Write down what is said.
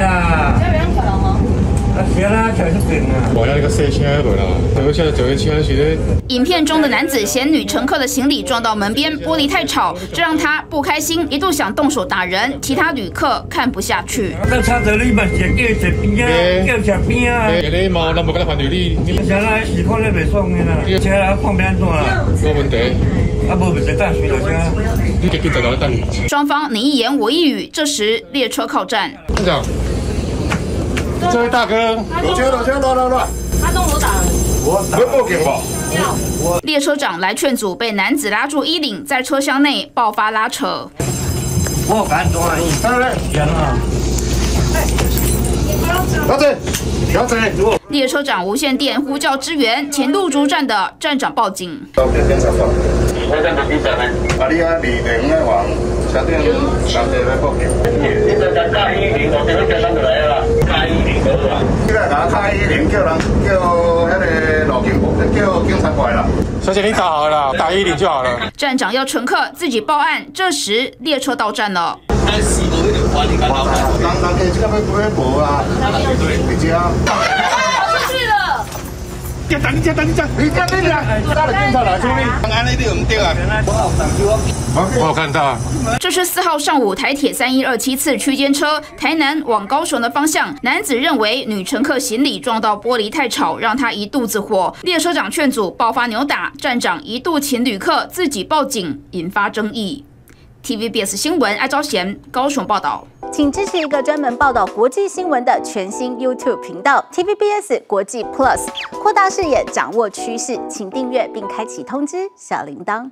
啦！即係兩條龍啊！我要那个4000多了，等一下。影片中的男子嫌女乘客的行李撞到门边，玻璃太吵，这让他不开心，一度想动手打人。其他旅客看不下去。双方你一言我一语，这时列车靠站。 这位大哥，老兄，他动手打人，我打不给吧？列车长来劝阻，被男子拉住衣领，在车厢内爆发拉扯。我敢抓你，天哪！小姐，小姐，列车长无线电呼叫支援，前路竹站的站长报警。 小姐，你打好了，打110就好了。站长要乘客自己报案。这时列车到站了。跑出去了。我看到。这是4号上午台铁3127次区间车台南往高雄的方向，男子认为女乘客行李撞到玻璃太吵，让他一肚子火。列车长劝阻，爆发扭打，站长一度请旅客自己报警，引发争议。TVBS 新闻艾昭贤高雄报道。请支持一个专门报道国际新闻的全新 YouTube 频道 TVBS 国际 Plus， 扩大视野，掌握趋势，请订阅并开启通知小铃铛。